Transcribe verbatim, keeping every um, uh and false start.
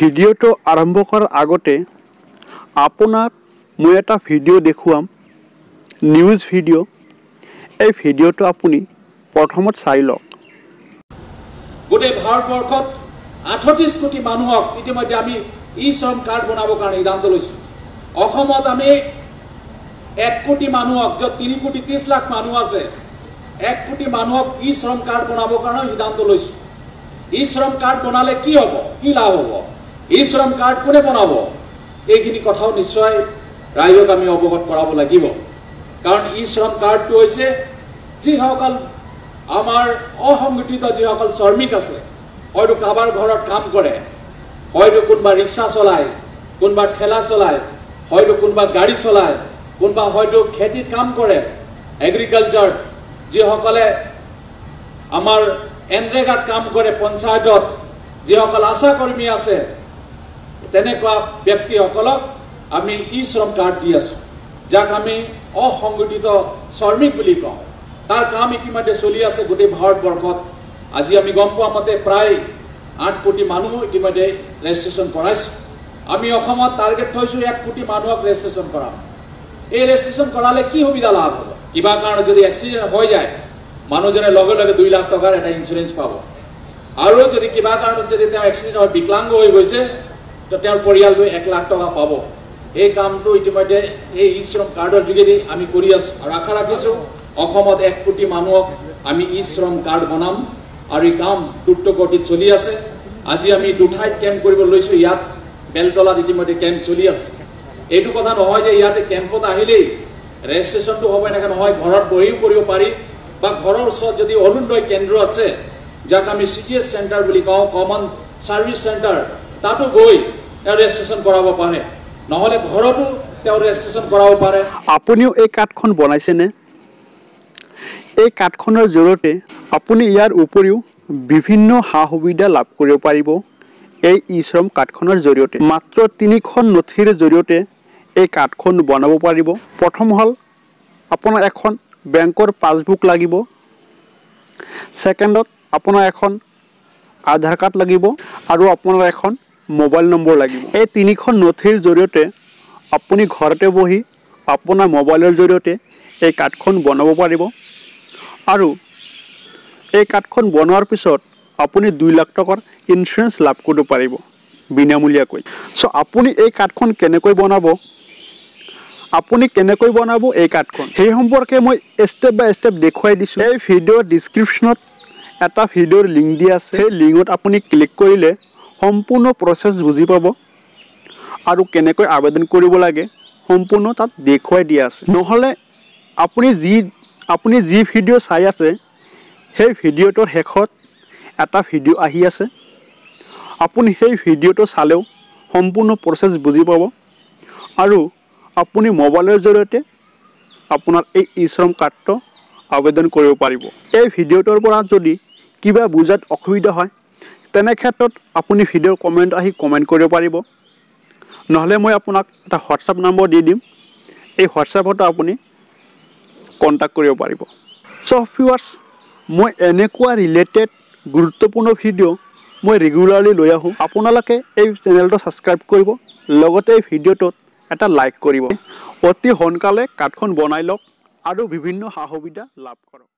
ভিডিওটো আৰম্ভ কৰাৰ আগতে আপোনাক মই এটা ভিডিও দেখুৱাম নিউজ ভিডিও। এই ভিডিওটো আপুনি প্ৰথমত চাই লওক। গোটে ভাৰতবৰ্ষত আঠত্ৰিশ কোটি মানুহক ইতিমধ্যে আমি ই শ্ৰম কাৰ্ড বনাবৰ কাৰণে সিদ্ধান্ত লৈছো। অসমত আমি এক কোটি মানুহক যত তিনি কোটি ত্ৰিশ লাখ মানুহ আছে, এক কোটি মানুহক ই শ্ৰম কাৰ্ড বনাবৰ কাৰণে সিদ্ধান্ত লৈছো। ই শ্ৰম কাৰ্ড বনালে কি হ'ব, কি লাভ হ'ব, ই শ্ৰম কাৰ্ড কোনে বনাব, এইখিনি কথাও নিশ্চয় ৰাইজক আমি অৱগত কৰাব লাগিব। কাৰণ ই শ্ৰম কাৰ্ডটো হৈছে যিসকল আমাৰ অসংগঠিত যিসকল শ্ৰমিক আছে, হয়তো কাৰোবাৰ ঘৰত কাম কৰে, হয়তো কোনোবা ৰিক্সা চলায়, কোনোবা ঠেলা চলায়, হয়তো কোনোবা গাড়ী চলায়, কোনোবা হয়তো খেতিত কাম কৰে, এগ্ৰিকালচাৰ, যিসকলে আমাৰ এনৰেগাত কাম কৰে, পঞ্চায়তত যিসকল আশাকৰ্মী আছে, তেনেকুৱা ব্যক্তিসকলক আমি ই শ্ৰম কাৰ্ড দি আছোঁ, যাক আমি অসংগঠিত শ্ৰমিক বুলি কওঁ। তাৰ কাম ইতিমধ্যে চলি আছে গোটেই ভাৰতবৰ্ষত। আজি আমি গম পোৱা মতে প্ৰায় আঠ কোটি মানুহ ইতিমধ্যে ৰেজিষ্ট্ৰেশ্যন কৰাইছে। আমি অসমত টাৰ্গেট থৈছোঁ এক কোটি মানুহক ৰেজিষ্ট্ৰেশ্যন কৰাম। এই ৰেজিষ্ট্ৰেশ্যন কৰালে কি সুবিধা লাভ হ'ব? কিবা কাৰণে যদি এক্সিডেণ্ট হৈ যায়, মানুহজনে লগে লগে দুই লাখ টকাৰ এটা ইঞ্চুৰেঞ্চ পাব। আৰু যদি কিবা কাৰণত যদি তেওঁ এক্সিডেণ্ট হয়, বিকলাংগ হৈ গৈছে, তো তেওঁৰ পৰিয়ালটোৱে এক লাখ টকা পাব। এই কামটো ইতিমধ্যে এই ই শ্ৰম কাৰ্ডৰ যোগেদি আমি কৰি আছোঁ আৰু আশা ৰাখিছোঁ অসমত এক কোটি মানুহক আমি ই শ্ৰম কাৰ্ড বনাম। আৰু এই কাম দ্ৰুতগতিত চলি আছে। আজি আমি দুঠাইত কেম্প কৰিব লৈছোঁ। ইয়াত বেলতলাত ইতিমধ্যে কেম্প চলি আছে। এইটো কথা নহয় যে ইয়াতে কেম্পত আহিলেই ৰেজিষ্ট্ৰেশ্যনটো হ'ব, এনেকৈ নহয়। ঘৰত বহিও কৰিব পাৰি বা ঘৰৰ ওচৰত যদি অৰুণোদয় কেন্দ্ৰ আছে, যাক আমি চি টি এছ চেণ্টাৰ বুলি কওঁ, কমন ছাৰ্ভিচ চেণ্টাৰ, তাতো গৈ তেওঁ ৰেজিষ্ট্ৰেশ্যন কৰাব পাৰে, নহ'লে ঘৰতো তেওঁ ৰেজিষ্ট্ৰেশ্যন কৰাব পাৰে। আপুনিও এই কাৰ্ডখন বনাইছেনে? এই কাৰ্ডখনৰ জৰিয়তে আপুনি ইয়াৰ উপৰিও বিভিন্ন সা সুবিধা লাভ কৰিব পাৰিব। এই ই শ্ৰম কাৰ্ডখনৰ জৰিয়তে মাত্ৰ তিনিখন নথিৰ জৰিয়তে এই কাৰ্ডখন বনাব পাৰিব। প্ৰথম হ'ল আপোনাৰ এখন বেংকৰ পাছবুক লাগিব, সেকেন্ডত আপোনাৰ এখন আধাৰ কাৰ্ড লাগিব আৰু আপোনাৰ এখন মোবাইল নম্বৰ লাগিব। এই তিনিখন নথিৰ জৰিয়তে আপুনি ঘৰতে বহি আপোনাৰ মোবাইলৰ জৰিয়তে এই কাৰ্ডখন বনাব পাৰিব। আৰু এই কাৰ্ডখন বনোৱাৰ পিছত আপুনি দুই লাখ টকাৰ ইঞ্চুৰেঞ্চ লাভ কৰিব পাৰিব বিনামূলীয়াকৈ। চ' আপুনি এই কাৰ্ডখন কেনেকৈ বনাব, আপুনি কেনেকৈ বনাব এই কাৰ্ডখন, সেই সম্পৰ্কে মই ষ্টেপ বাই ষ্টেপ দেখুৱাই দিছোঁ। এই ভিডিঅ'ৰ ডিছক্ৰিপশ্যনত এটা ভিডিঅ'ৰ লিংক দিয়া আছে, সেই লিংকত আপুনি ক্লিক কৰিলে সম্পূৰ্ণ প্ৰচেছ বুজি পাব আৰু কেনেকৈ আবেদন কৰিব লাগে সম্পূৰ্ণ তাত দেখুৱাই দিয়া আছে। নহ'লে আপুনি যি আপুনি যি ভিডিঅ' চাই আছে, সেই ভিডিঅ'টোৰ শেষত এটা ভিডিঅ' আহি আছে, আপুনি সেই ভিডিঅ'টো চালেও সম্পূৰ্ণ প্ৰচেছ বুজি পাব। আৰু আপুনি মোবাইলৰ জৰিয়তে আপোনাৰ এই ই শ্ৰম কাৰ্ডটো আবেদন কৰিব পাৰিব। এই ভিডিঅ'টোৰ পৰা যদি কিবা বুজাত অসুবিধা হয়, তেনে ক্ষেত্ৰত আপুনি ভিডিঅ'ৰ কমেণ্ট আহি কমেণ্ট কৰিব পাৰিব। নহ'লে মই আপোনাক এটা হোৱাটছআপ নম্বৰ দি দিম, এই হোৱাটছআপতো আপুনি কণ্টেক্ট কৰিব পাৰিব। চ' ভিউৱাৰ্ছ, মই এনেকুৱা ৰিলেটেড গুৰুত্বপূৰ্ণ ভিডিঅ' মই ৰেগুলাৰলি লৈ আহোঁ। আপোনালোকে এই চেনেলটো ছাবস্ক্ৰাইব কৰিব, লগতে এই ভিডিঅ'টোত এটা লাইক কৰিব। অতি সোনকালে কাৰ্ডখন বনাই লওক আৰু বিভিন্ন সা সুবিধা লাভ কৰক।